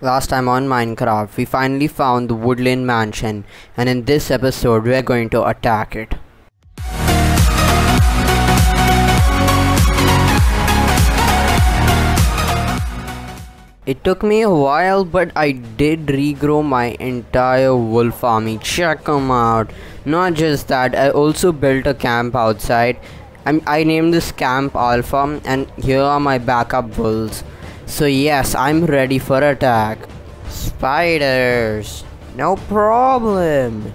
Last time on Minecraft, we finally found the Woodland mansion, and in this episode we are going to attack it. It took me a while, but I did regrow my entire wolf army. Check them out. Not just that, I also built a camp outside. I named this camp Alpha, and here are my backup wolves. So yes, I'm ready for attack. Spiders, no problem.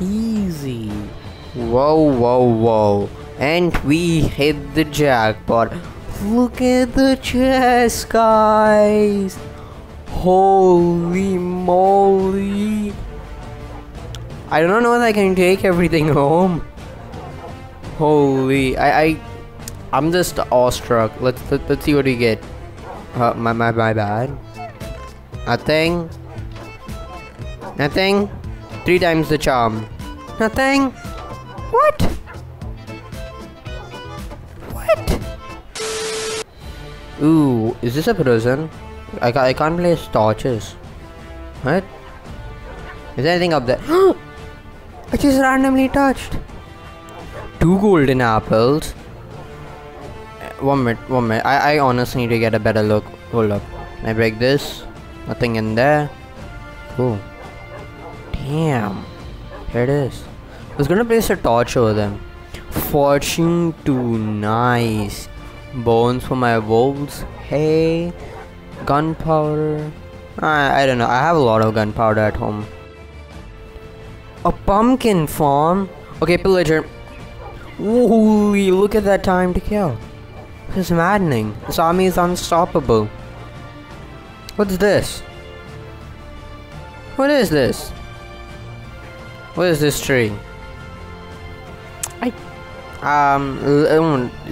Easy. Whoa, whoa, whoa. And we hit the jackpot. Look at the chest, guys. Holy moly. I don't know if I can take everything home. Holy, I'm just awestruck. Let's see what we get. My bad. Nothing. Nothing. 3 times the charm. Nothing. What? What? Ooh, is this a prison? I can't place torches. What? Is there anything up there? I just randomly touched. 2 golden apples. One minute. I honestly need to get a better look. Hold up. Can I break this? Nothing in there. Cool. Damn. Here it is. I was gonna place a torch over them. Fortune 2. Nice. Bones for my wolves. Hey. Gunpowder. I don't know. I have a lot of gunpowder at home. A pumpkin farm. Okay, pillager. Holy, look at that time to kill. This is maddening. This army is unstoppable. What's this? What is this? What is this tree?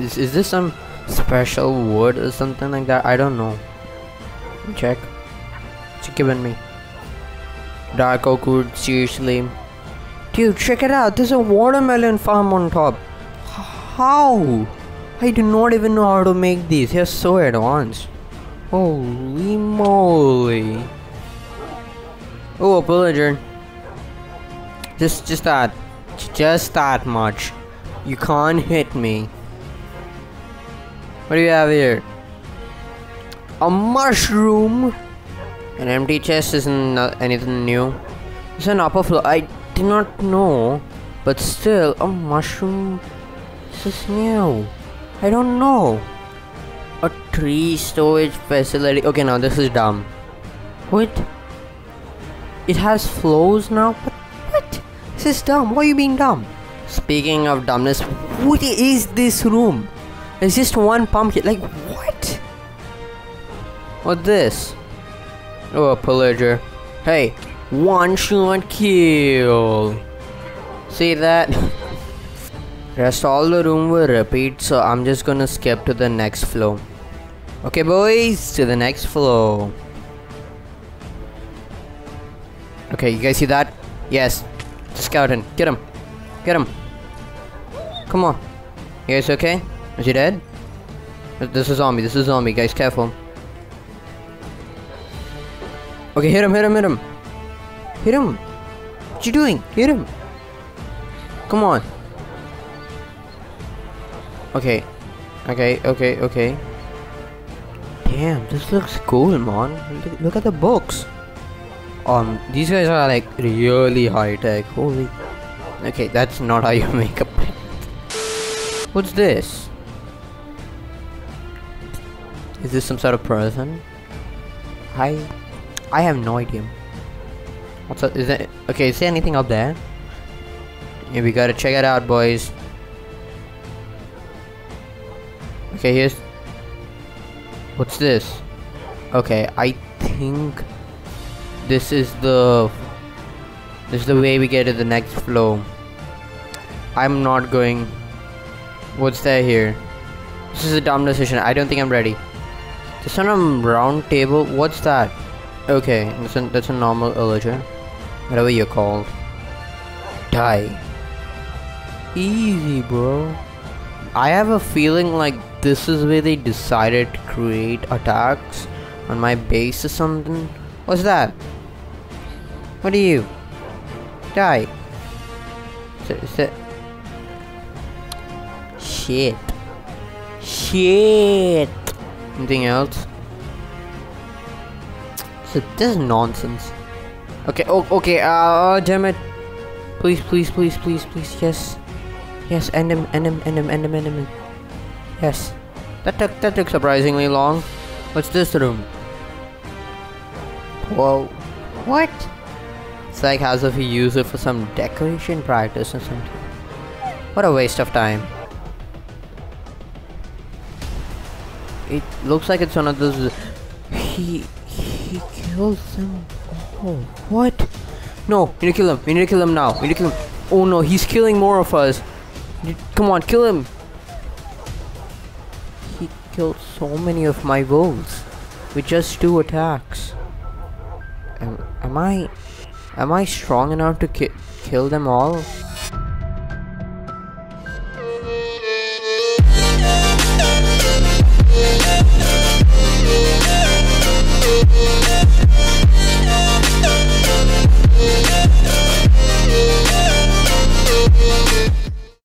Is this some special wood or something like that? I don't know. Check. It's given me. Dark oak wood, seriously. Dude, check it out. There's a watermelon farm on top. How? I do not even know how to make these. They're so advanced. Holy moly. Oh, a pillager. Just that. Just that much. You can't hit me. What do you have here? A mushroom. An empty chest isn't anything new. It's an upper floor. I did not know. But still, a mushroom. This is new. I don't know. A tree storage facility. Okay, now this is dumb. What? It has flows now? What? This is dumb. Why are you being dumb? Speaking of dumbness, what is this room? There's just one pumpkin. Like, what? What's this? Oh, a pillager. Hey, one shot kill. See that? Rest all the room will repeat, so I'm just gonna skip to the next floor. Okay boys, to the next floor. Okay, you guys see that? Yes. Skeleton. Get him. Get him. Come on. You guys okay? Is he dead? This is zombie. This is zombie. Guys, careful. Okay, hit him. Hit him. Hit him. Hit him. What you doing? Hit him. Come on. Okay. Damn, this looks cool, man. Look at the books. These guys are like really high tech. Holy. Okay, that's not how you make a pen. What's this? Is this some sort of person? I have no idea. What's up? Is that okay? Is there anything up there? Yeah, we gotta check it out, boys. Okay, here's... What's this? Okay, I think... This is the way we get to the next floor. I'm not going... What's there here? This is a dumb decision. I don't think I'm ready. This on a round table? What's that? Okay, that's a normal illager. Whatever you're called. Die. Easy, bro. I have a feeling like this is where they decided to create attacks on my base or something. What's that? What are you? Die. Shit. Shit. Anything else? So this is nonsense. Okay. Oh. Okay. Oh, damn it. Please. Please. Please. Please. Please. Yes. Yes. End him. End him. End him. End him. End him. Yes. That took surprisingly long. What's this room? Whoa. What? It's like as if you use it for some decoration practice or something. What a waste of time. It looks like it's one of those. He killed them. Oh, what? No, we need to kill him. We need to kill him now. We need to kill him. Oh no, he's killing more of us. Come on, kill him. He killed so many of my wolves with just 2 attacks. Am I strong enough to kill them all?